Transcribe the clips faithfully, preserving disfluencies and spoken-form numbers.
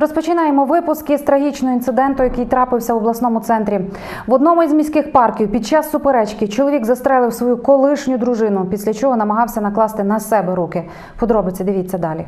Розпочинаємо випуск із трагічного інциденту, який трапився в обласному центрі. В одному із міських парків під час суперечки чоловік застрелив свою колишню дружину, після чого намагався накласти на себе руки. Подробиці дивіться далі.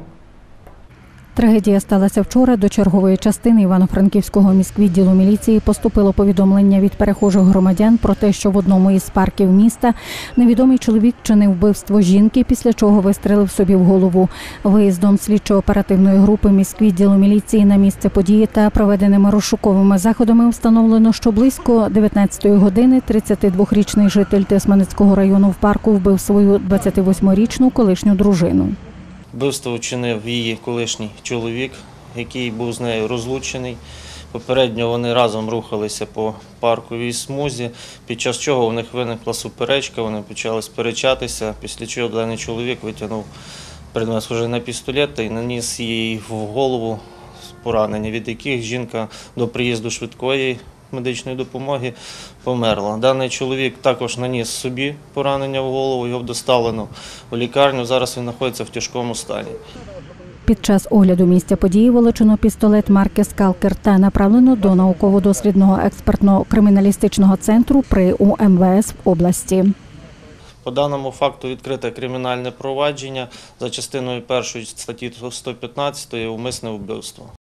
Трагедія сталася вчора. До чергової частини Івано-Франківського міськвідділу міліції поступило повідомлення від перехожих громадян про те, що в одному із парків міста невідомий чоловік чинив вбивство жінки, після чого вистрелив собі в голову. Виїздом слідчо-оперативної групи міськвідділу міліції на місце події та проведеними розшуковими заходами встановлено, що близько дев'ятнадцятої години тридцятидвохрічний житель Тисманицького району в парку вбив свою двадцятивосьмирічну колишню дружину. Вбивство вчинив її колишній чоловік, який був з нею розлучений. Попередньо вони разом рухалися по парковій смузі, під час чого у них виникла суперечка, вони почали сперечатися, після чого даний чоловік витягнув предмет, схожий на пістолет, і наніс їй в голову поранення, від яких жінка до приїзду швидкої медичної допомоги померла. Даний чоловік також наніс собі поранення в голову, його доставлено в лікарню, зараз він знаходиться в тяжкому стані. Під час огляду місця події вилучено пістолет марки «Скалкер» та направлено до науково-дослідного експертно-криміналістичного центру при У М В С в області. По даному факту відкрите кримінальне провадження за частиною першої статті сто п'ятнадцять «Умисне вбивство».